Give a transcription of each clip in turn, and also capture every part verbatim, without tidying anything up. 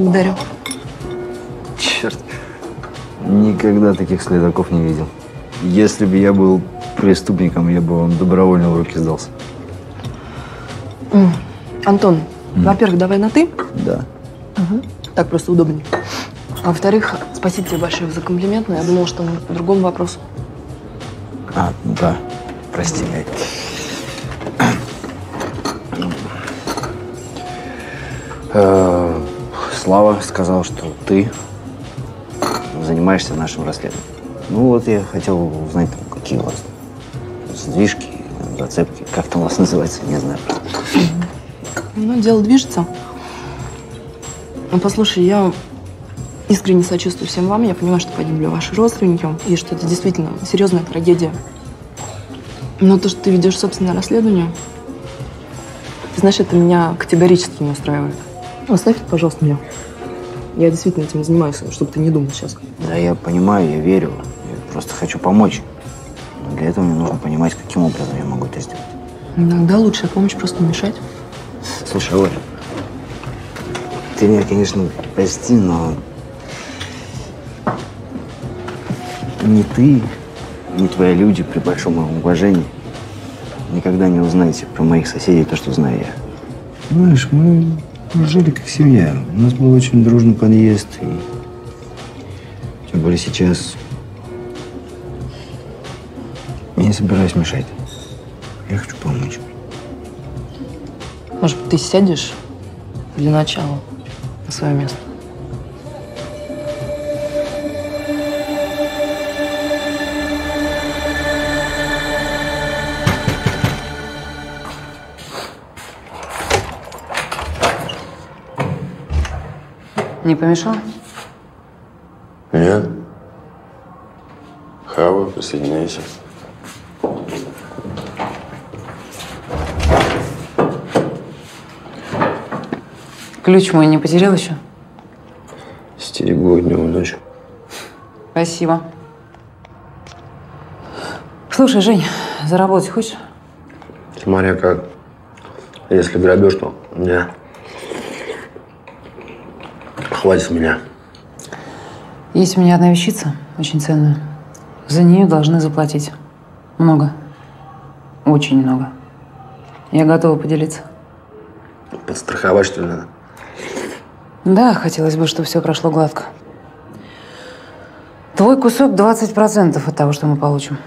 благодарю. Черт, никогда таких следаков не видел. Если бы я был преступником, я бы вам добровольно в руки сдался. Mm. Антон, mm. во-первых, давай на «ты». Да. Угу. Так просто удобнее. А во-вторых, спасибо тебе большое за комплимент, но я думала, что мы по другому вопросу. А, ну да, прости меня. Слава сказал, что ты занимаешься нашим расследованием. Ну вот я хотел узнать, там, какие у вас сдвижки, зацепки, как там у вас называется, не знаю. Ну, дело движется. Ну, послушай, я искренне сочувствую всем вам. Я понимаю, что погибли ваши родственники, и что это действительно серьезная трагедия. Но то, что ты ведешь собственное расследование, ты знаешь, это меня категорически не устраивает. Оставь это, пожалуйста, мне. Я действительно этим занимаюсь, чтобы ты не думал сейчас. Да, я понимаю, я верю. Я просто хочу помочь. Но для этого мне нужно понимать, каким образом я могу это сделать. Иногда лучшая помощь просто мешать. Слушай, Оля, ты меня, конечно, прости, но ни ты, ни твои люди, при большом моем уважении, никогда не узнаете про моих соседей то, что знаю я. Знаешь, мы жили как семья. У нас был очень дружный подъезд. И... Тем более сейчас я не собираюсь мешать. Я хочу помочь. Может, ты сядешь для начала на свое место? Не помешал? Нет. Хава, присоединяйся. Ключ мой не потерял еще? Стерегу днем и ночью. Спасибо. Слушай, Жень, заработать хочешь? Смотря как. Если грабеж, то мне хватит с меня. Есть у меня одна вещица, очень ценная. За нее должны заплатить. Много. Очень много. Я готова поделиться. Подстраховать, что ли, надо? Да, хотелось бы, чтобы все прошло гладко. Твой кусок двадцать процентов от того, что мы получим.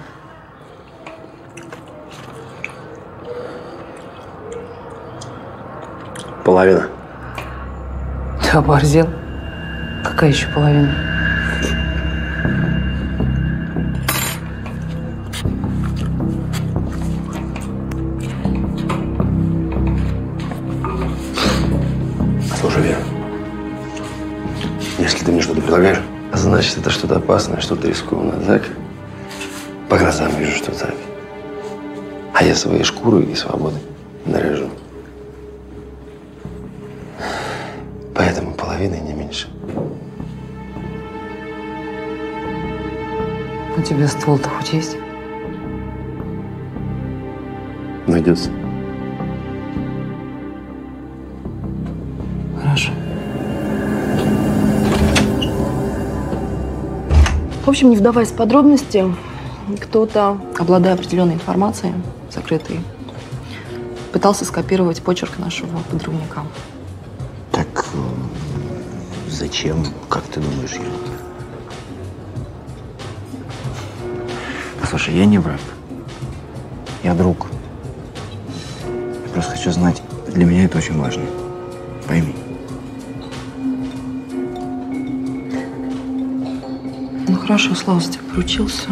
Половина. Ты оборзел? Какая еще половина? Слушай, Вера, если ты мне что-то предлагаешь, значит, это что-то опасное, что-то рискованное, так? По глазам вижу, что так. А я своей шкурой и свободой наряжу. Поэтому половины не меньше. У тебя ствол-то хоть есть? Найдется. Хорошо. В общем, не вдаваясь в подробности, кто-то, обладая определенной информацией, закрытой, пытался скопировать почерк нашего подрывника. Так зачем? Как ты думаешь, я? Послушай, я не враг. Я друг. Я просто хочу знать. Для меня это очень важно. Пойми. Ну хорошо, Слава, ты поручился.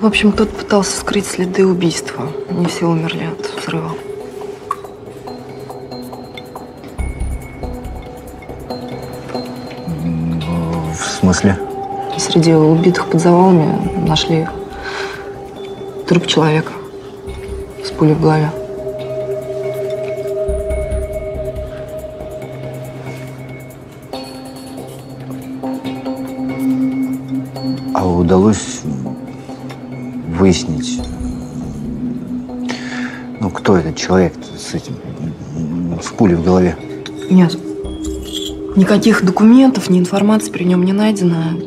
В общем, кто-то пытался скрыть следы убийства. Не все умерли от взрыва. В смысле? Среди убитых под завалами нашли труп человека с пулей в голове. А удалось выяснить, ну, кто кто этот человек с этим, с пулей в голове? Нет. Никаких документов, ни информации при нем не найдено.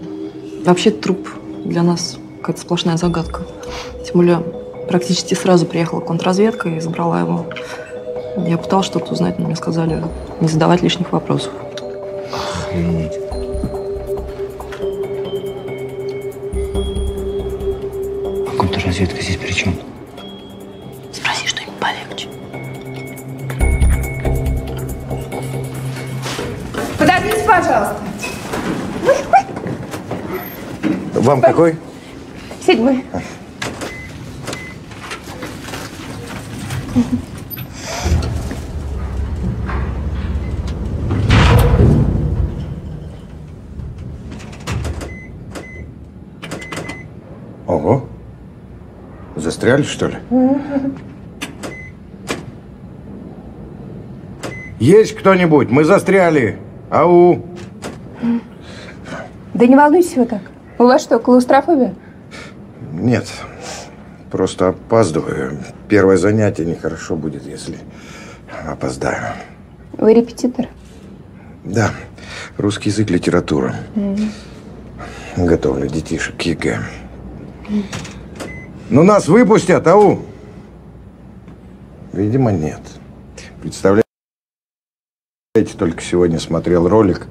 Вообще труп для нас какая-то сплошная загадка. Тем более, практически сразу приехала контрразведка и забрала его. Я пыталась что-то узнать, но мне сказали не задавать лишних вопросов. Охренеть. А контрразведка здесь при чем? Спроси что-нибудь полегче. Подождите, пожалуйста. Вам какой? Седьмой. Ого. Застряли, что ли? Есть кто-нибудь? Мы застряли. Ау. Да не волнуйся вы так. У вас что, клаустрофобия? Нет. Просто опаздываю. Первое занятие нехорошо будет, если опоздаю. Вы репетитор? Да. Русский язык, литература. Mm-hmm. Готовлю детишек к ЕГЭ. Mm-hmm. Ну, нас выпустят, ау! Видимо, нет. Представляете, только сегодня смотрел ролик,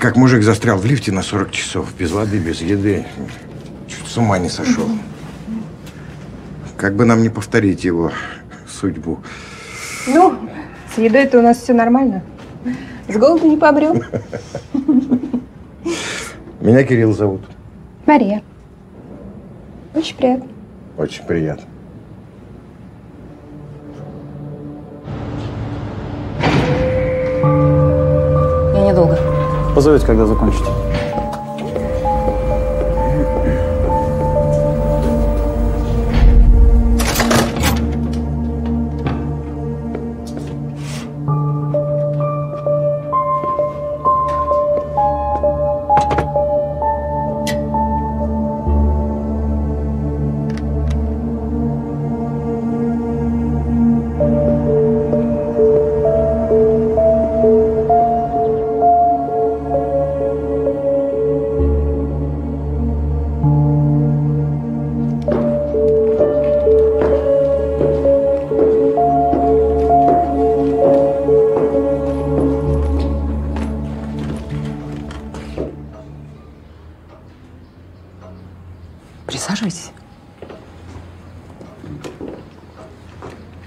как мужик застрял в лифте на сорок часов, без воды, без еды. Чуть с ума не сошел. Mm-hmm. Как бы нам не повторить его судьбу. Ну, с едой-то у нас все нормально. С голоду не побрел. Меня Кирилл зовут. Мария. Очень приятно. Очень приятно. Я недолго. Позовите, когда закончите.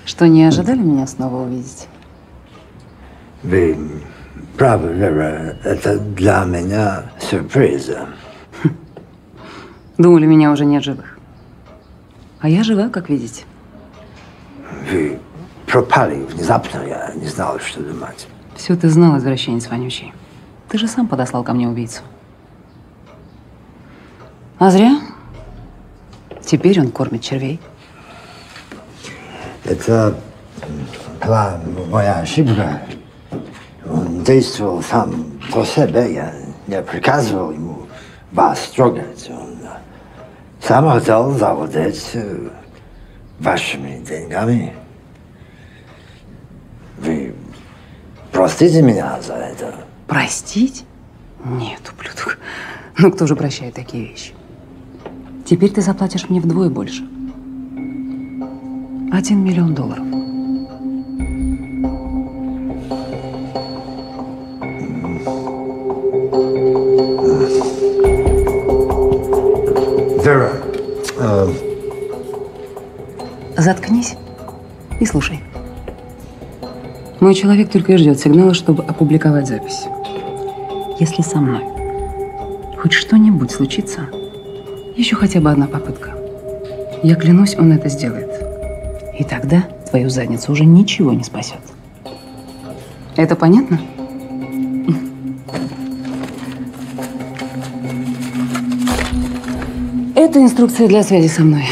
Что, не ожидали меня снова увидеть? Вы правы, Лера, это для меня сюрприз. Думали, меня уже нет живых. А я жива, как видите. Вы пропали внезапно, я не знала, что думать. Все ты знал, извращенец вонючий. Ты же сам подослал ко мне убийцу. А зря. Теперь он кормит червей. Это была моя ошибка. Он действовал сам по себе. Я не приказывал ему вас трогать. Он сам хотел завладеть вашими деньгами. Вы простите меня за это? Простить? Нет, ублюдок. Ну, кто же прощает такие вещи? Теперь ты заплатишь мне вдвое больше. Один миллион долларов. Дара. Uh... Заткнись и слушай. Мой человек только и ждет сигнала, чтобы опубликовать запись. Если со мной хоть что-нибудь случится, еще хотя бы одна попытка. Я клянусь, он это сделает. И тогда твою задницу уже ничего не спасет. Это понятно? Это инструкция для связи со мной.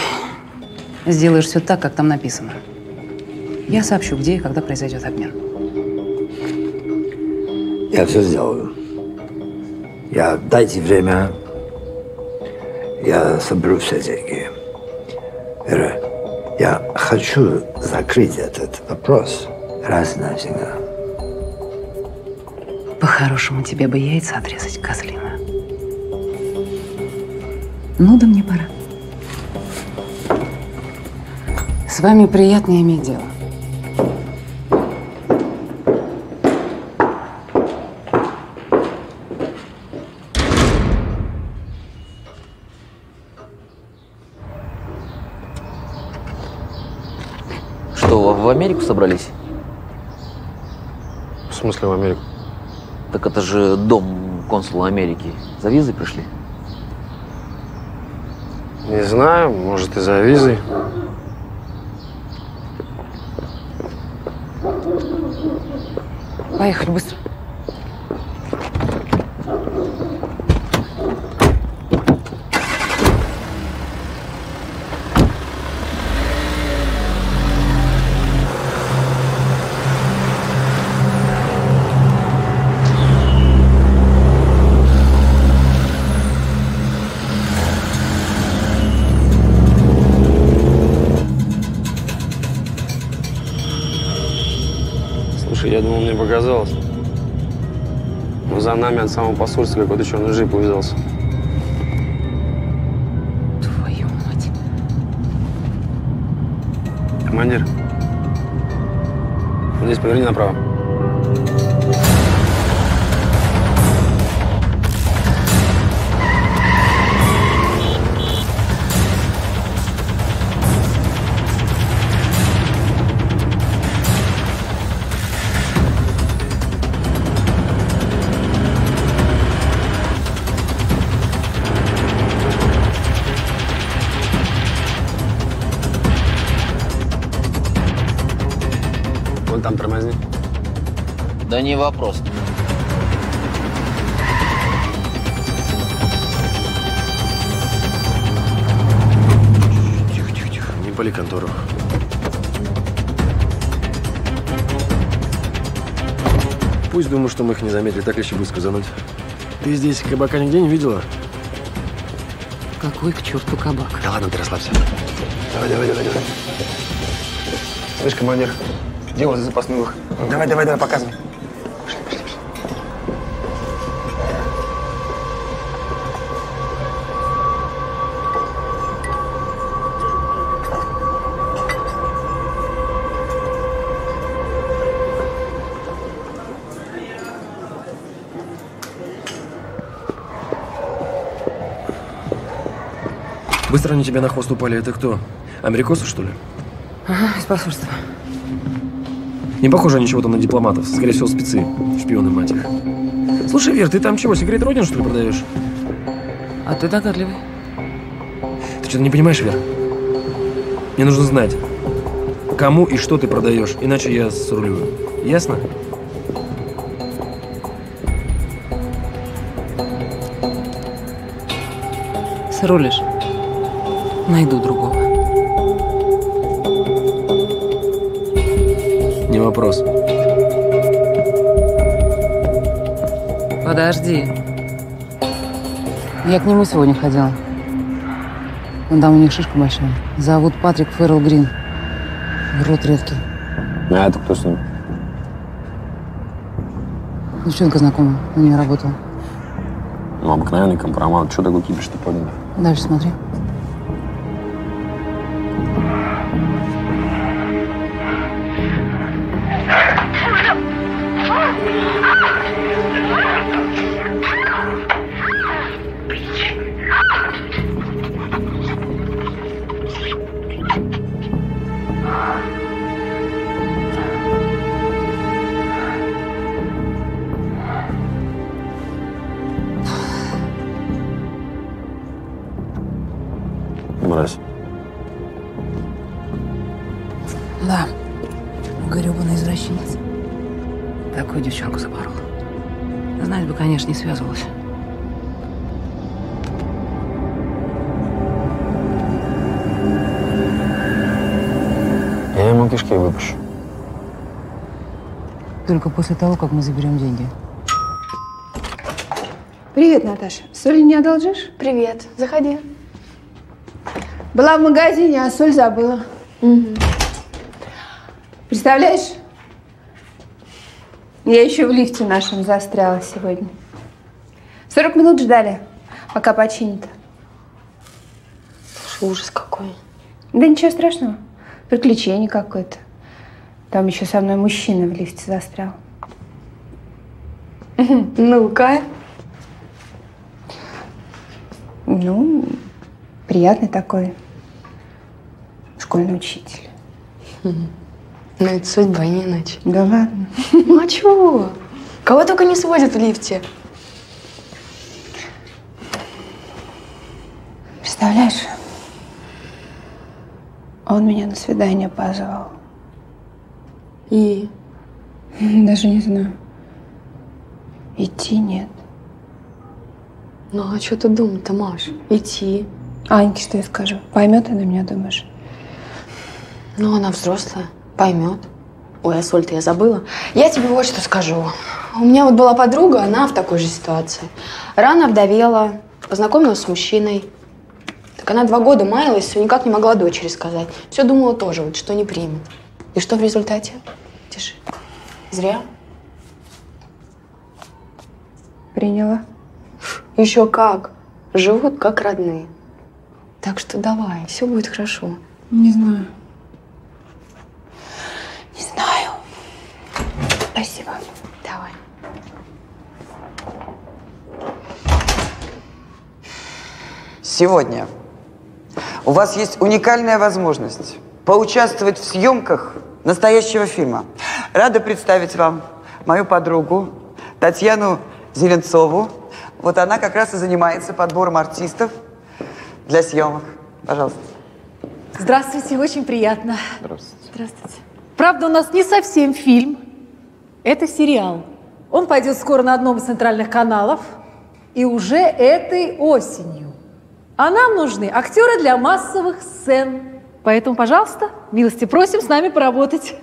Сделаешь все так, как там написано. Я сообщу, где и когда произойдет обмен. Я все сделаю. Я дайте время. Я соберу все деньги. Я хочу закрыть этот вопрос раз и навсегда. По-хорошему тебе бы яйца отрезать, козлина. Ну да мне пора. С вами приятно иметь дело. В Америку собрались? В смысле в Америку? Так это же дом консула Америки. За визой пришли? Не знаю, может и за визой. Поехали быстро. Я думал, мне показалось. Но за нами от самого посольства какой-то черный джип увязался. Твою мать. Командир, здесь поверни направо. Да не вопрос. Тихо, тихо, тихо. Не пали контору. Пусть думаю, что мы их не заметили, так еще быстро зануть. Ты здесь кабака нигде не видела? Какой к черту кабак? Да ладно, ты расслабься. Давай, давай, давай, давай. Слышь, командир, где у вас запасных? Давай, давай, давай, показывай. Быстро они тебя на хвост упали. Это кто? Америкосы, что ли? Ага, из посольства. Не похоже ничего там на дипломатов. Скорее всего, спецы. Шпионы, мать их. Слушай, Вер, ты там чего, секрет Родин, что ли, продаешь? А ты догадливый. Ты что-то не понимаешь, Вер? Мне нужно знать, кому и что ты продаешь, иначе я срулю. Ясно? Срулишь. Найду другого. Не вопрос. Подожди. Я к нему сегодня ходила. Но там у них шишка большая. Зовут Патрик Фэрол Грин. Рот редкий. А это кто с ним? Девчонка знакомая. У нее работала. Ну, обыкновенный компромат. Что такой кипиш-то поднял? Дальше смотри. Только после того, как мы заберем деньги. Привет, Наташа. Соль не одолжишь? Привет. Заходи. Была в магазине, а соль забыла. Угу. Представляешь, я еще в лифте нашем застряла сегодня. сорок минут ждали, пока починят. Слушай, ужас какой. Да ничего страшного. Приключение какое-то. Там еще со мной мужчина в лифте застрял. Ну-ка. Ну, приятный такой школьный учитель. Ну, это судьба, не иначе. Да ладно. Ну, а чего? Кого только не сводят в лифте. Представляешь, он меня на свидание позвал. И? Даже не знаю. Идти нет. Ну, а что ты думаешь-то, Маш? Идти. Аньке что я скажу? Поймет она меня, думаешь? Ну, она взрослая. Поймет. Ой, а соль-то я забыла. Я тебе вот что скажу. У меня вот была подруга, она в такой же ситуации. Рано вдовела, познакомилась с мужчиной. Так она два года маялась, все никак не могла дочери сказать. Все думала тоже, вот, что не примет. И что в результате? Тише. Зря. Приняла. Еще как. Живут как родные. Так что давай, все будет хорошо. Не знаю. Не знаю. Спасибо. Давай. Сегодня у вас есть уникальная возможность поучаствовать в съемках настоящего фильма. Рада представить вам мою подругу Татьяну Зеленцову. Вот она как раз и занимается подбором артистов для съемок. Пожалуйста. Здравствуйте, очень приятно. Здравствуйте. Здравствуйте. Правда, у нас не совсем фильм, это сериал. Он пойдет скоро на одном из центральных каналов, и уже этой осенью. А нам нужны актеры для массовых сцен. Поэтому, пожалуйста, милости просим с нами поработать.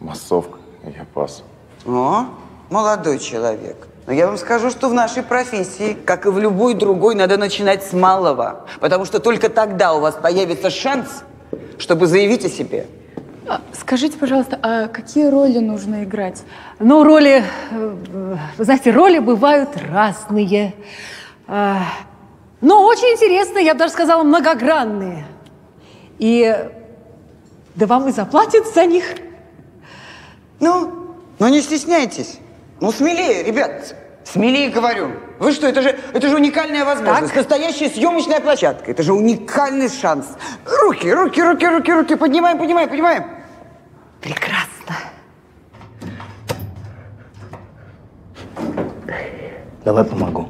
Массовка, я пас. О, молодой человек. Но я вам скажу, что в нашей профессии, как и в любой другой, надо начинать с малого. Потому что только тогда у вас появится шанс, чтобы заявить о себе. Скажите, пожалуйста, а какие роли нужно играть? Ну, роли, вы знаете, роли бывают разные. Но очень интересные, я бы даже сказала, многогранные. И да вам и заплатят за них. Ну, ну не стесняйтесь. Ну, смелее, ребят, смелее говорю. Вы что, это же, это же уникальная возможность. Так. Настоящая съемочная площадка. Это же уникальный шанс. Руки, руки, руки, руки, руки. Поднимаем, поднимаем, поднимаем. Прекрасно. Давай помогу.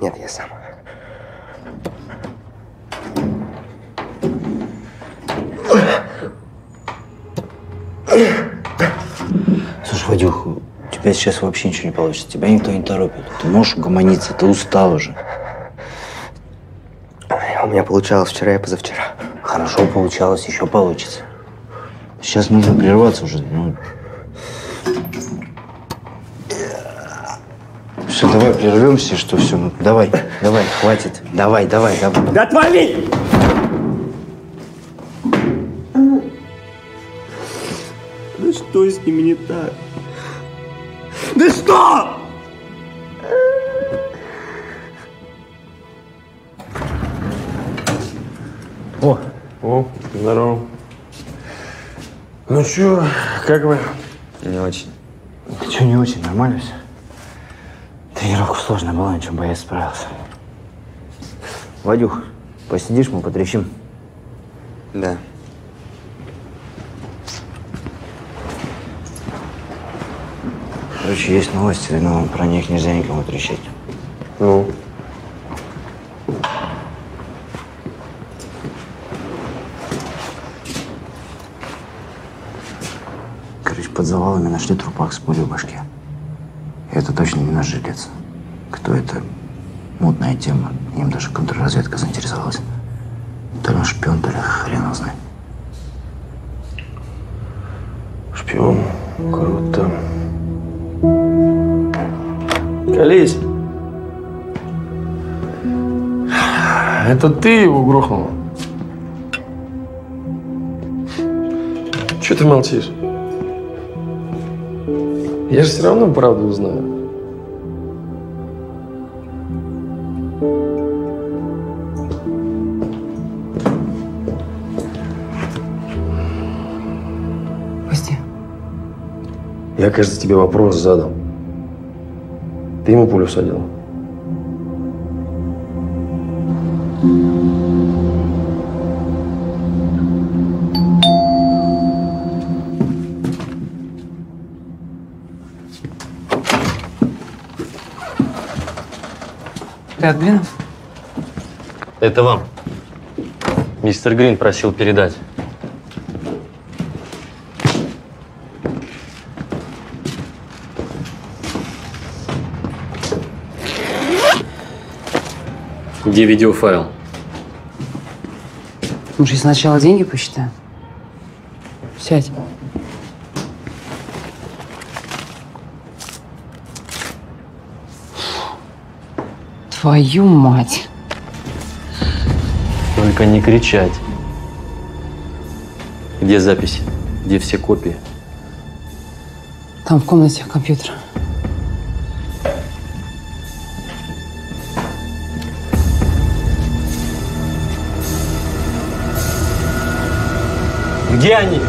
Нет, я сам. Слушай, Вадюх, у тебя сейчас вообще ничего не получится. Тебя никто не торопит. Ты можешь угомониться, ты устал уже. У меня получалось вчера и позавчера. Хорошо получалось, еще получится. Сейчас нужно прерваться уже. Ну... Все, давай прервемся, что все. Ну, давай, давай, хватит. Давай, давай, давай. Да отвали! Да что с ними не так? Да что? О, о, здорово. Ну чё, как вы? Не очень. Ты чё не очень, нормально все? Тренировка сложная была, ничего боец справился. Вадюх, посидишь, мы потрещим. Да. Короче, есть новости, но про них нельзя никому трещать. Ну? Короче, под завалами нашли трупак с пулей в башке. И это точно не наш жилец. Кто это? Мутная тема. Им даже контрразведка заинтересовалась. То ли он шпион, то ли хрен знает. Шпион. Круто. Колись. Это ты его грохнула? Че ты молчишь? Я же все равно правду узнаю. Костя. Я, кажется, тебе вопрос задал. Ты ему пулю садил. Ты отдвинул? Это вам. Мистер Грин просил передать. Где видеофайл? Может, я сначала деньги посчитаю? Сядь. Твою мать. Только не кричать. Где запись? Где все копии? Там в комнате компьютер. Где они?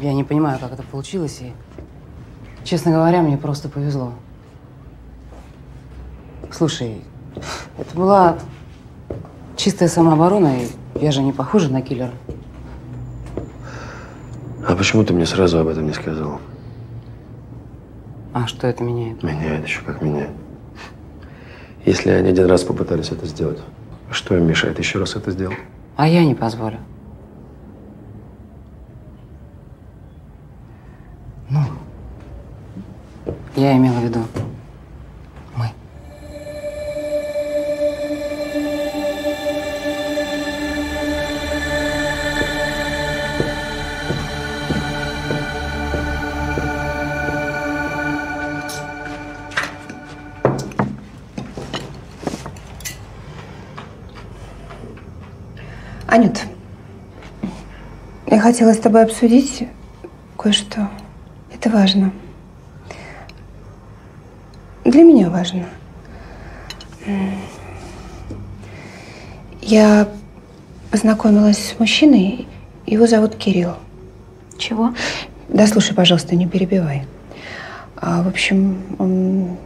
Я не понимаю, как это получилось, и, честно говоря, мне просто повезло. Слушай, это была чистая самооборона, и я же не похожа на киллера. А почему ты мне сразу об этом не сказала? А что это меняет? Меняет, еще как меняет. Если они один раз попытались это сделать, что им мешает еще раз это сделать? А я не позволю. Ну, я имела в виду мы. Анют, я хотела с тобой обсудить кое-что. Это важно. Для меня важно. Я познакомилась с мужчиной, его зовут Кирилл. Чего? Да, слушай, пожалуйста, не перебивай. А, в общем, он,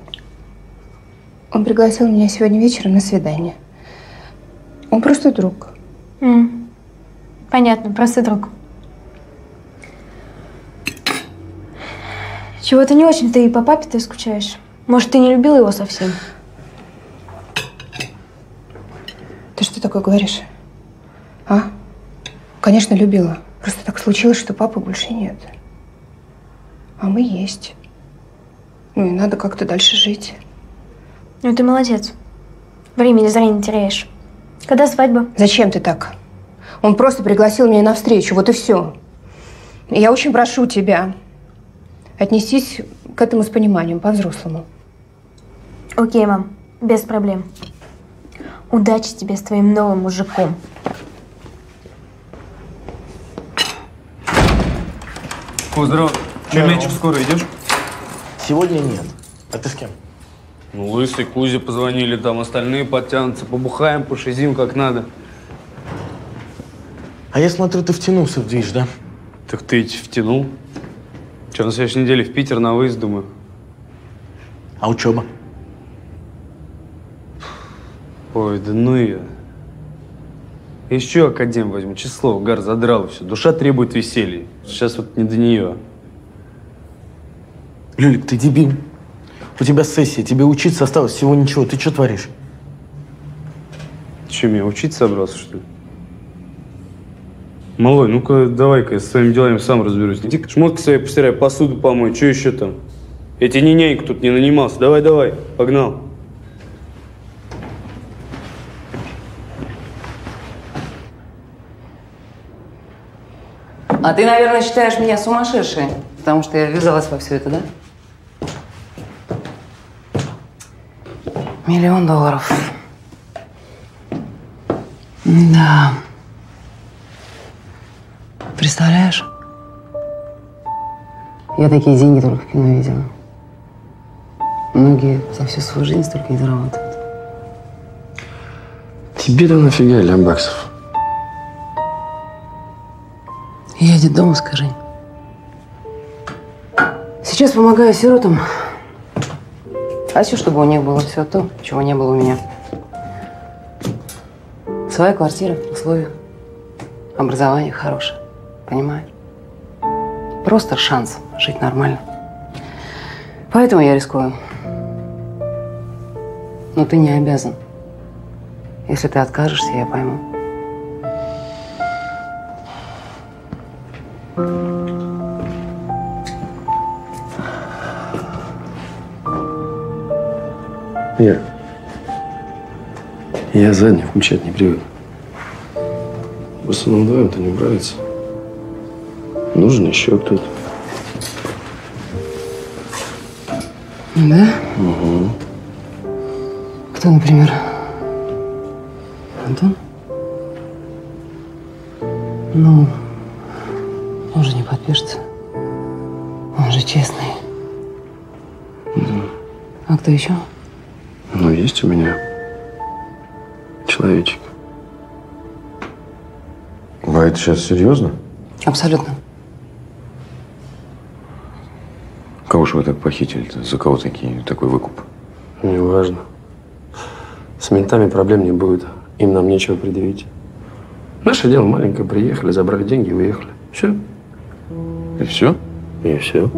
он пригласил меня сегодня вечером на свидание. Он просто друг. Mm. Понятно, просто друг. Чего-то не очень-то и по папе ты скучаешь. Может, ты не любила его совсем? Ты что такое говоришь? А? Конечно, любила. Просто так случилось, что папы больше нет. А мы есть. Ну и надо как-то дальше жить. Ну ты молодец. Времени зря не теряешь. Когда свадьба? Зачем ты так? Он просто пригласил меня на встречу, вот и все. Я очень прошу тебя. Отнесись к этому с пониманием, по-взрослому. Окей, мам, без проблем. Удачи тебе с твоим новым мужиком. Ку, здорово. Чемечек, скоро идешь? Сегодня нет. А ты с кем? Ну, Лысый, Кузе позвонили, там остальные подтянутся. Побухаем, пошизим как надо. А я смотрю, ты втянулся в движ, да? Так ты ведь втянул. Че, на следующей неделе в Питер на выезд, думаю. А учеба? Ой, да ну ее. Еще академ возьму, число, угар задрал все. Душа требует веселья. Сейчас вот не до нее. Люлик, ты дебил. У тебя сессия, тебе учиться осталось всего ничего. Ты что творишь? Че, меня учиться собрался, что ли? Малой, ну-ка, давай-ка, я со своими делами сам разберусь. Иди-ка, шмотки свои постирай, посуду помой, что еще там? Я тебе не няньку тут не нанимался. Давай-давай, погнал. А ты, наверное, считаешь меня сумасшедшей, потому что я ввязалась во все это, да? Миллион долларов. Да. Представляешь? Я такие деньги только в кино видела. Многие за всю свою жизнь столько не заработают. Тебе-то нафига лям баксов? Я детдому, скажи. Сейчас помогаю сиротам. Хочу, чтобы у них было все то, чего не было у меня. Своя квартира, условия, образование хорошее. Понимаешь? Просто шанс жить нормально. Поэтому я рискую. Но ты не обязан. Если ты откажешься, я пойму. Я, я задний включать не привык. Просто нам вдвоем-то не нравится. Нужен еще кто-то. Да? Угу. Кто, например? Антон? Ну, он же не подпишется. Он же честный. Да. А кто еще? Ну, есть у меня человечек. А это сейчас серьезно? Абсолютно. Кого же вы так похитили-то? За кого такие, такой выкуп? Не важно. С ментами проблем не будет. Им нам нечего предъявить. Наше дело маленькое. Приехали, забрали деньги и уехали. Все. И все? И все.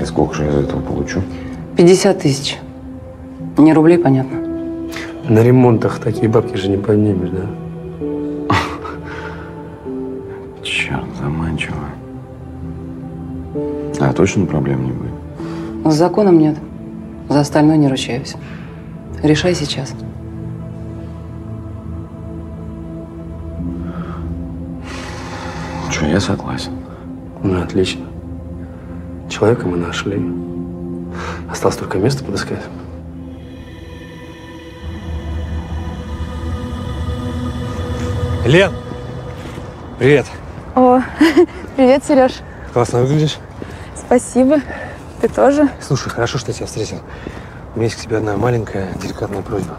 И сколько же я за этого получу? пятьдесят тысяч. Не рублей, понятно. На ремонтах такие бабки же не поднимешь, да? Черт, заманчиво. А точно проблем не будет? С законом нет. За остальное не ручаюсь. Решай сейчас. Че, я согласен. Ну, отлично. Человека мы нашли. Осталось только место подыскать. Лен, привет. О, привет, Сереж. Классно выглядишь. Спасибо. Ты тоже. Слушай, хорошо, что я тебя встретил. У меня есть к тебе одна маленькая, деликатная просьба.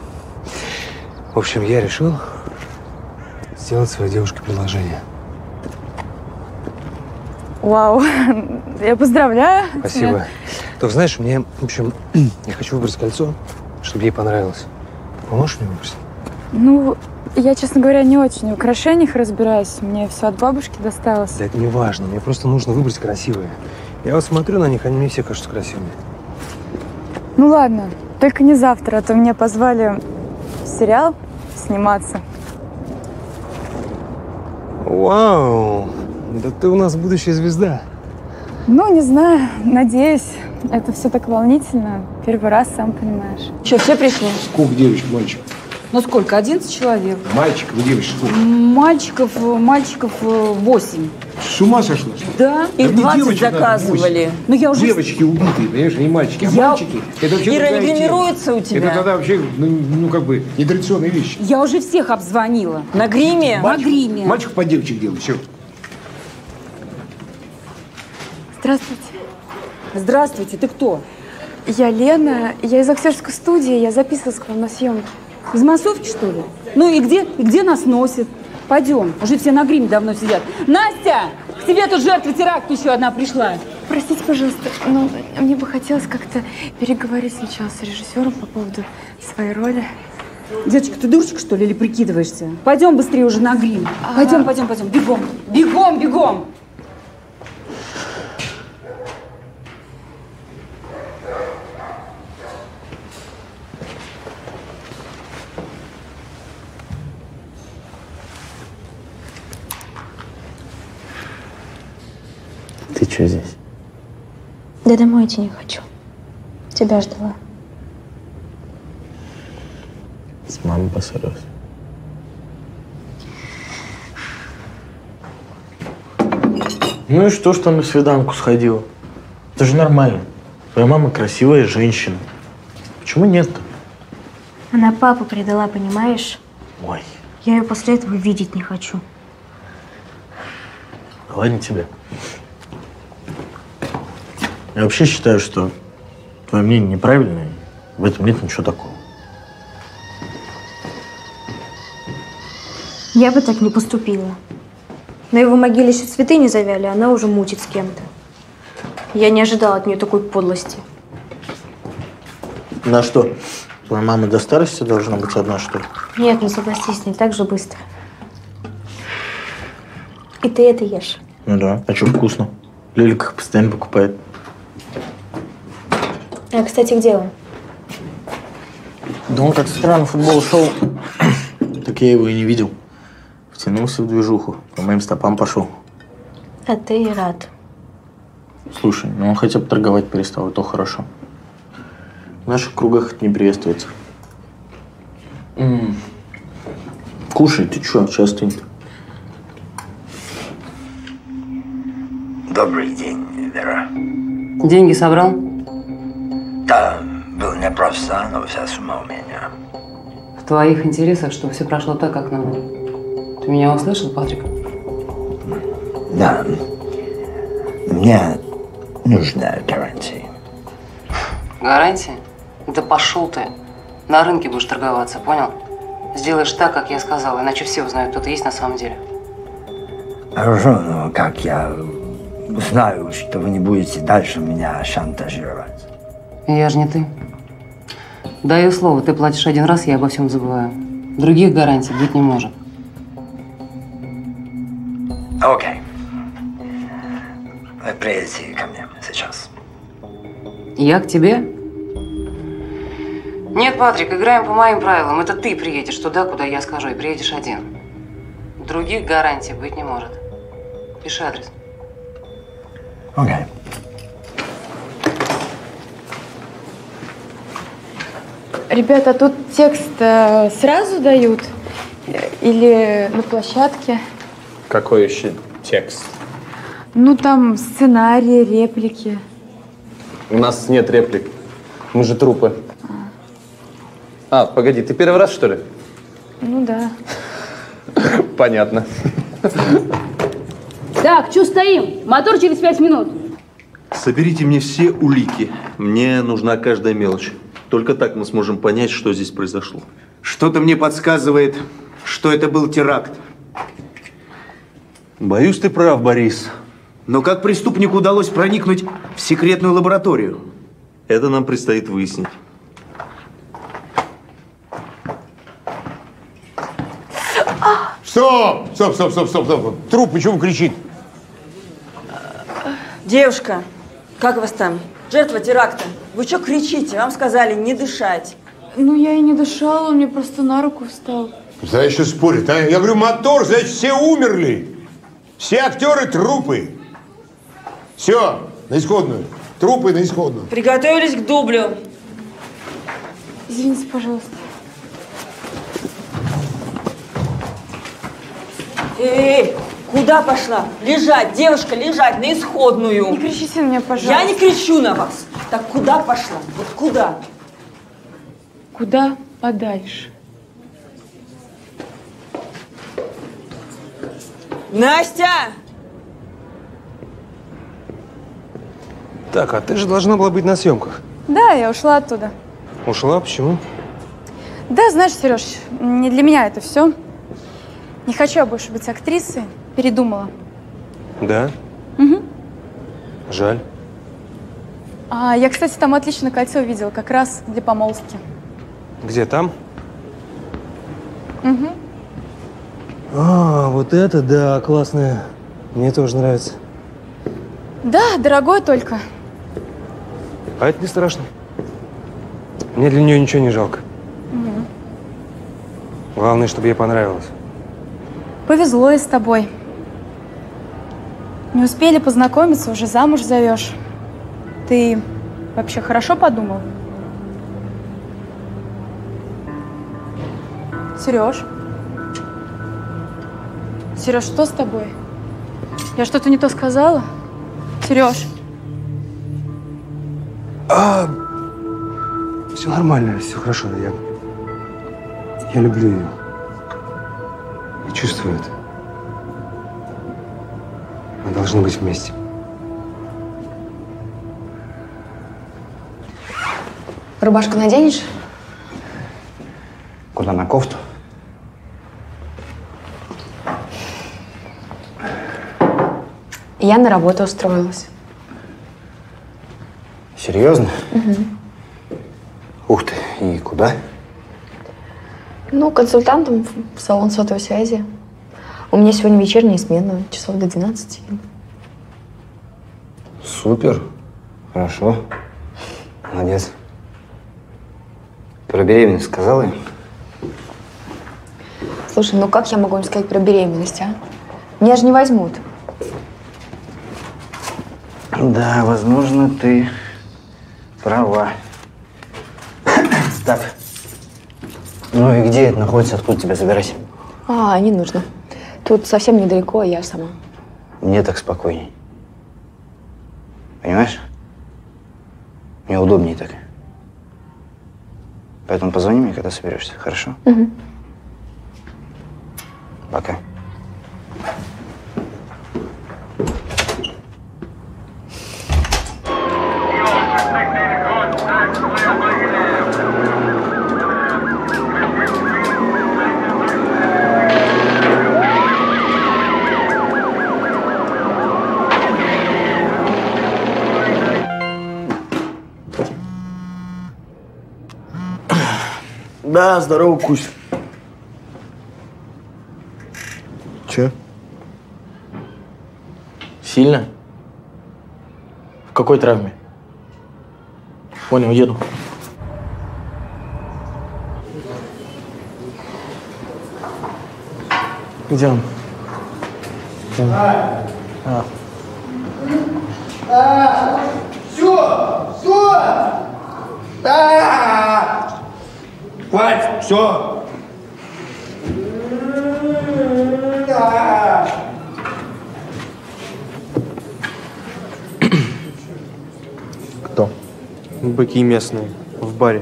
В общем, я решил сделать своей девушке предложение. Вау, я поздравляю. Спасибо. Тебя. Только знаешь, мне, в общем, я хочу выбрать кольцо, чтобы ей понравилось. Поможешь мне выбрать? Ну, я, честно говоря, не очень в украшениях разбираюсь. Мне все от бабушки досталось. Да это не важно. Мне просто нужно выбрать красивые. Я вот смотрю на них, они мне все кажутся красивыми. Ну ладно, только не завтра, а то меня позвали в сериал сниматься. Вау! Да ты у нас будущая звезда. Ну, не знаю. Надеюсь. Это все так волнительно. Первый раз, сам понимаешь. Че, все пришли? Кук, девочка, мальчик. Ну сколько? одиннадцать человек. Мальчиков, девочек? Мальчиков, мальчиков восемь. С ума сошла? Да. Их двадцать заказывали. Но я уже... Девочки убитые, понимаешь, не мальчики. А я... мальчики, это вообще Ира, регенерируется у тебя? Это тогда вообще, ну, ну как бы, нетрадиционная вещь. Я уже всех обзвонила. На гриме? Мальчик, на гриме. Мальчик под девочек делает, все. Здравствуйте. Здравствуйте, ты кто? Я Лена, я из актерской студии, я записывалась к вам на съемки. Из массовки, что ли? Ну и где, и где нас носит? Пойдем, уже все на гриме давно сидят. Настя, к тебе тут жертва теракта еще одна пришла. Простите, пожалуйста, но мне бы хотелось как-то переговорить сначала с режиссером по поводу своей роли. Девочка, ты дурочка, что ли, или прикидываешься? Пойдем быстрее уже на грим. А... Пойдем, пойдем, пойдем, бегом, бегом, бегом. Ты что здесь? Да домой идти не хочу. Тебя ждала. С мамой поссорилась. Ну и что, что на свиданку сходила? Это же нормально. Твоя мама красивая женщина. Почему нет-то? Она папу предала, понимаешь? Ой. Я ее после этого видеть не хочу. Да ладно тебе. Я вообще считаю, что твое мнение неправильное, в этом нет ничего такого. Я бы так не поступила. На его могиле еще цветы не завяли, она уже мутит с кем-то. Я не ожидала от нее такой подлости. На что? Твоя мама до старости должна быть одна, что ли? Нет, не согласись, не так же быстро. И ты это ешь? Ну да, а что, вкусно? Лёлик их постоянно покупает. А, кстати, где он? Да он как-то странно футбол шел, так я его и не видел. Втянулся в движуху, по моим стопам пошел. А ты и рад. Слушай, ну он хотя бы торговать перестал, и то хорошо. В наших кругах это не приветствуется. М-м. Кушай, ты чё, сейчас ты-то. Добрый день, Вера. Деньги собрал? Да, был непросто, но вся сумма у меня. В твоих интересах, чтобы все прошло так, как надо. Ты меня услышал, Патрик? Да. Мне нужна гарантия. Гарантия? Да пошел ты. На рынке будешь торговаться, понял? Сделаешь так, как я сказала, иначе все узнают, кто ты есть на самом деле. Хорошо, но как я узнаю, что вы не будете дальше меня шантажировать? Я же не ты. Даю слово, ты платишь один раз, я обо всем забываю. Других гарантий быть не может. Окей. Вы приедете ко мне сейчас. Я к тебе? Нет, Патрик, играем по моим правилам. Это ты приедешь туда, куда я скажу, и приедешь один. Других гарантий быть не может. Пиши адрес. Окей. Ребята, а тут текст э, сразу дают? Или на площадке? Какой еще текст? Ну, там сценарии, реплики. У нас нет реплик. Мы же трупы. А, а погоди, ты первый раз, что ли? Ну, да. Понятно. Так, что стоим? Мотор через пять минут. Соберите мне все улики. Мне нужна каждая мелочь. Только так мы сможем понять, что здесь произошло. Что-то мне подсказывает, что это был теракт. Боюсь, ты прав, Борис. Но как преступнику удалось проникнуть в секретную лабораторию? Это нам предстоит выяснить. Стоп! Стоп, стоп, стоп, стоп, стоп. Труп, почему кричит? Девушка, как вас там? Жертва теракта. Вы что кричите? Вам сказали не дышать. Ну, я и не дышала, он мне просто на руку встал. Знаешь, что спорит, а? Я говорю, мотор, значит, все умерли. Все актеры трупы. Все, на исходную. Трупы на исходную. Приготовились к дублю. Извините, пожалуйста. Эй, куда пошла? Лежать, девушка, лежать на исходную. Не кричите на меня, пожалуйста. Я не кричу на вас. Так куда пошла? Вот куда? Куда подальше. Настя! Так, а ты же должна была быть на съемках. Да, я ушла оттуда. Ушла? Почему? Да, знаешь, Сереж, не для меня это все. Не хочу я больше быть актрисой. Передумала. Да? Угу. Жаль. А, я, кстати, там отлично кольцо видела, как раз для помолвки. Где там? Угу. А, вот это, да, классное. Мне тоже нравится. Да, дорогое только. А это не страшно. Мне для нее ничего не жалко. Угу. Главное, чтобы ей понравилось. Повезло и с тобой. Не успели познакомиться, уже замуж зовешь. Ты вообще хорошо подумал? Сереж? Сереж, что с тобой? Я что-то не то сказала? Сереж? А, все нормально, все хорошо. Я, я люблю ее. Я чувствую это. Мы должны быть вместе. Рубашку наденешь? Куда, на кофту? Я на работу устроилась. Серьезно? Угу. Ух ты, и куда? Ну, консультантом в салон сотовой связи. У меня сегодня вечерняя смена, часов до двенадцати. Супер. Хорошо. Молодец. Про беременность сказала им? Слушай, ну как я могу им сказать про беременность, а? Меня же не возьмут. Да, возможно, ты права. Так. Ну и где это находится, откуда тебя забирать? А, не нужно. Тут совсем недалеко, а я сама. Мне так спокойней. Понимаешь? Мне удобнее так. Поэтому позвони мне, когда соберешься, хорошо? Угу. Пока. Да, здорово, Кусь. Че? Сильно? В какой травме? Понял, еду. Где он? А. А. А. Все! Все! А. Хватит, все! Кто? Быки местные, в баре.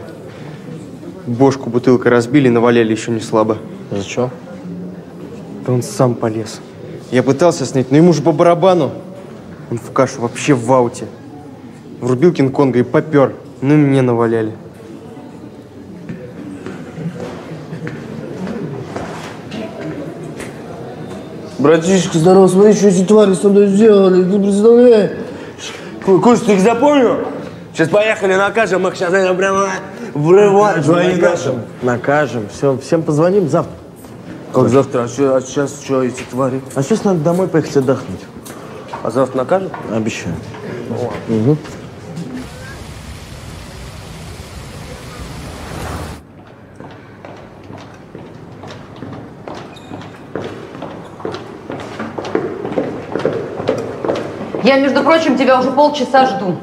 Бошку бутылкой разбили, наваляли еще не слабо. Зачем? Да он сам полез. Я пытался снять, но ему же по барабану. Он в кашу вообще в ауте. Врубил Кинг-Конга и попер. Ну, мне наваляли. Братишка, здорово, смотри, что эти твари со мной сделали, ты представляешь? Куш, ты их запомнил? Сейчас поехали, накажем, мы их сейчас прямо врываем. Накажем, накажем, все, всем позвоним завтра. Как завтра? А, че, а сейчас что эти твари? А сейчас надо домой поехать отдохнуть. А завтра накажем? Обещаю. Угу. Я, между прочим, тебя уже полчаса жду.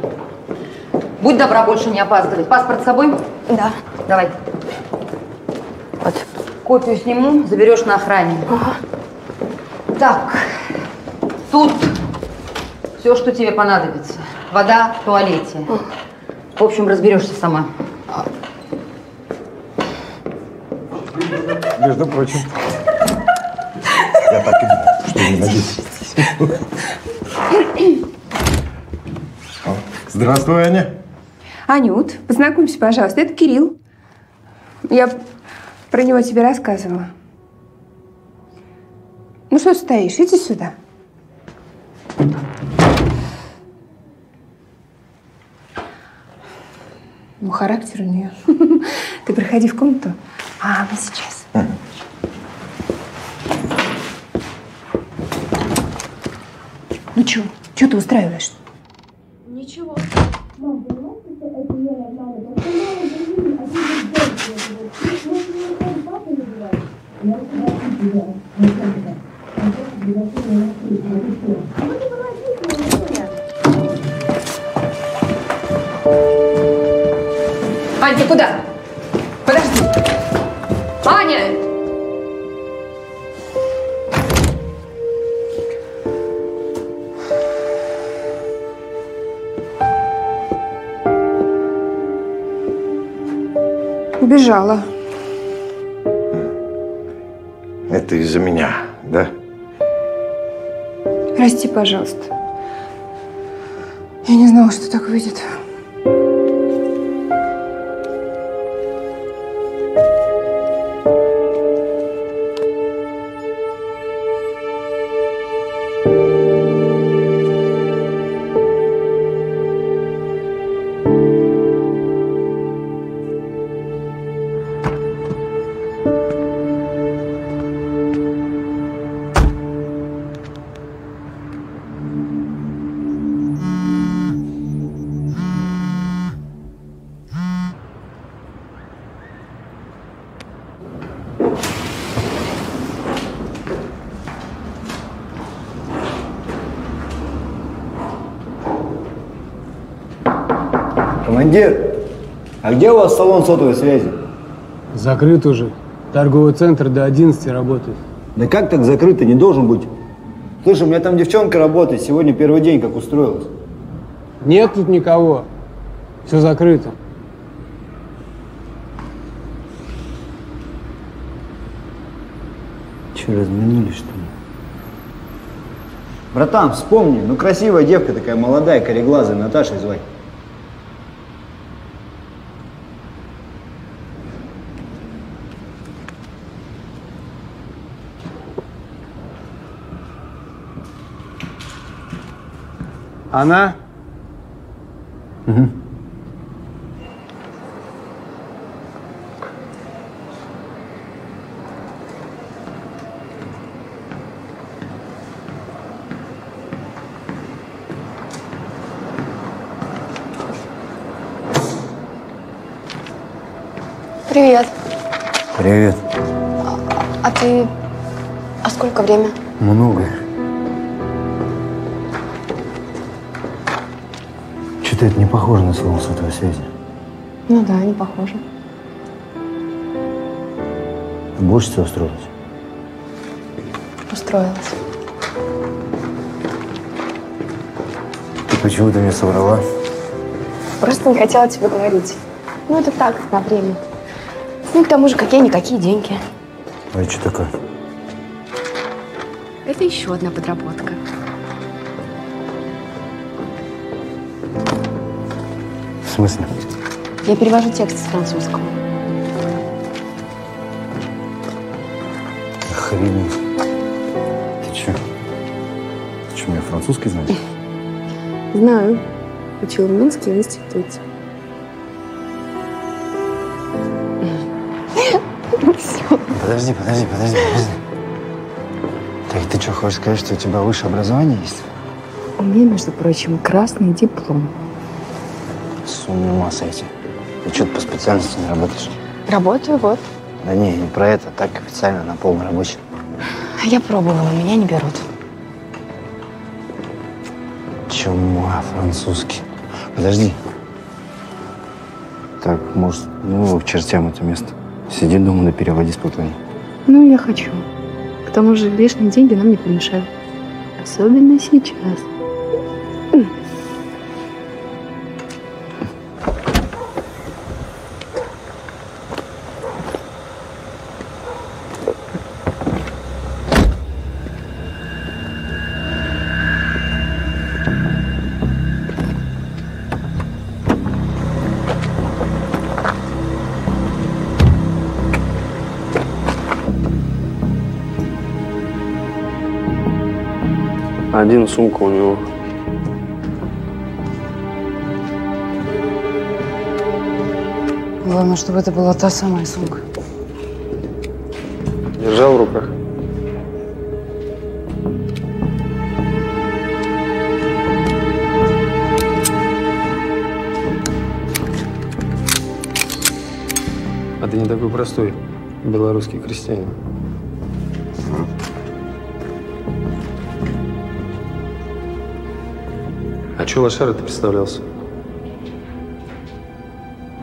Будь добра, больше не опаздывай. Паспорт с собой? Да. Давай. Вот. Копию сниму, заберешь на охране. Ага. Так, тут все, что тебе понадобится. Вода в туалете. В общем, разберешься сама. Между прочим, я так и думал, что не надеюсь. Здравствуй, Аня. Анют, познакомься, пожалуйста. Это Кирилл. Я про него тебе рассказывала. Ну что стоишь? Иди сюда. Ну, характер у нее. Ты проходи в комнату, а мы сейчас. Ну чего? Чего ты устраиваешь? Ничего. Ань, ты куда? Подожди. Аня! Убежала. Это из-за меня, да? Прости, пожалуйста. Я не знала, что так выйдет. Командир, а где у вас салон сотовой связи? Закрыт уже. Торговый центр до одиннадцати работает. Да как так закрыто? Не должен быть. Слушай, у меня там девчонка работает. Сегодня первый день как устроилась. Нет тут никого. Все закрыто. Че, разминулись, что ли? Братан, вспомни. Ну, красивая девка такая, молодая, кореглазая, Наташей звать. Она? Угу. Привет. Привет. А, а ты... А сколько время? Много. Это не похоже на салон сотовой связи. Ну да, не похоже. Ты будешь все устроилась? Устроилась. Ты почему ты меня соврала? Просто не хотела тебе говорить. Ну это так, на время. Ну к тому же, какие-никакие деньги. А это что такое? Это еще одна подработка. В смысле? Я перевожу текст с французского. Охренеть. Ты че? Ты че, у меня французский знаешь? Знаю. Учила в Минске в институте. Подожди, подожди, подожди, подожди. Так ты что, хочешь сказать, что у тебя высшее образование есть? У меня, между прочим, красный диплом. С ума сойти. Ты что-то по специальности не работаешь? Работаю, вот. Да не, не про это. Так официально на полный рабочий. Я пробовала, меня не берут. Чума, французский. Подожди. Так, может, ну, к чертям это место. Сиди дома да переводи спокойно. Ну, я хочу. К тому же лишние деньги нам не помешают. Особенно сейчас. Один сумка у него. Главное, чтобы это была та самая сумка. Держал в руках? А ты не такой простой белорусский крестьянин. А чё лошара-то представлялся?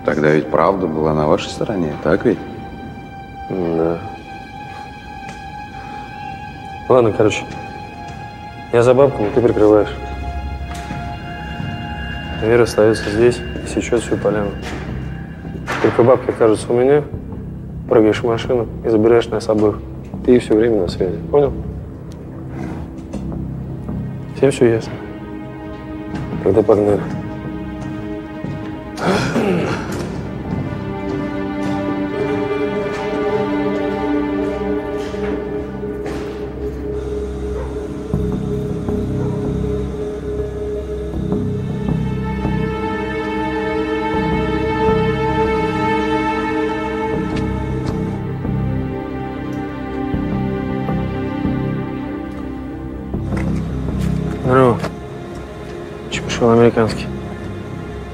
Тогда ведь правда была на вашей стороне, так ведь? Да. Ладно, короче. Я за бабку, ты прикрываешь. Вера остается здесь, сечет всю поляну. Только бабки окажутся у меня, прыгаешь в машину и забираешь нас обоих. Ты все время на связи. Понял? Всем все ясно. Тогда погнали. Американский.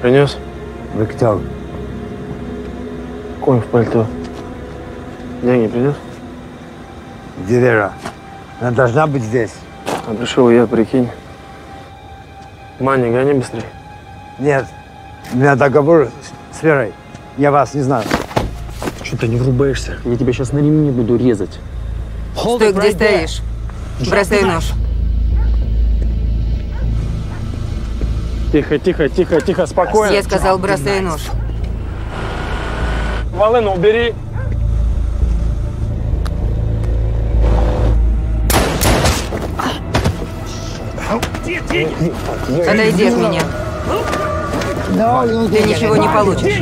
Принес? Выкатал. Конь в пальто. Деньги принес? Где Вера? Она должна быть здесь. А пришел я, прикинь. Маня, гони быстрее. Нет. У меня договор с Верой. Я вас не знаю. Что ты не врубаешься? Я тебя сейчас на ремне буду резать. Стой, где стоишь? Бросай нож. Тихо, тихо, тихо, тихо, спокойно. Я сказал, бросай нож. Волыну убери. Отойди от меня. Ты ничего не получишь.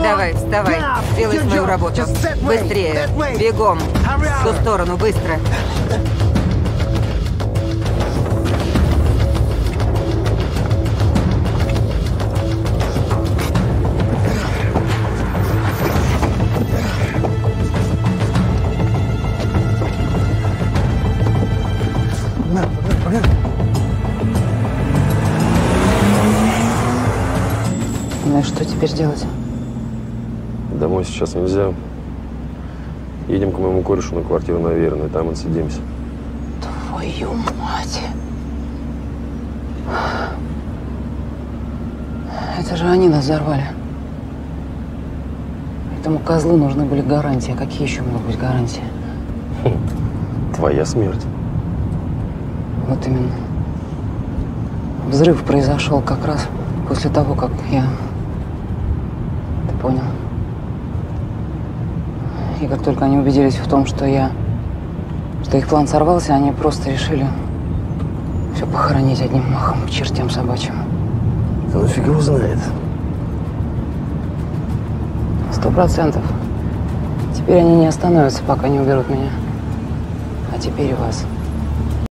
Давай, вставай, делай свою работу. Быстрее, бегом, в ту сторону, быстро. Ну, что теперь делать? Домой сейчас нельзя. Едем к моему корешу на квартиру, наверное, там отсидимся. Твою мать! Это же они нас взорвали. Этому козлу нужны были гарантии. А какие еще могут быть гарантии? Хм. Твоя смерть. Вот именно. Взрыв произошел как раз после того, как я... Ты понял? И как только они убедились в том, что я, что их план сорвался, они просто решили все похоронить одним махом к чертям собачьим. Да ну фиг его знает. Сто процентов. Теперь они не остановятся, пока не уберут меня. А теперь и вас.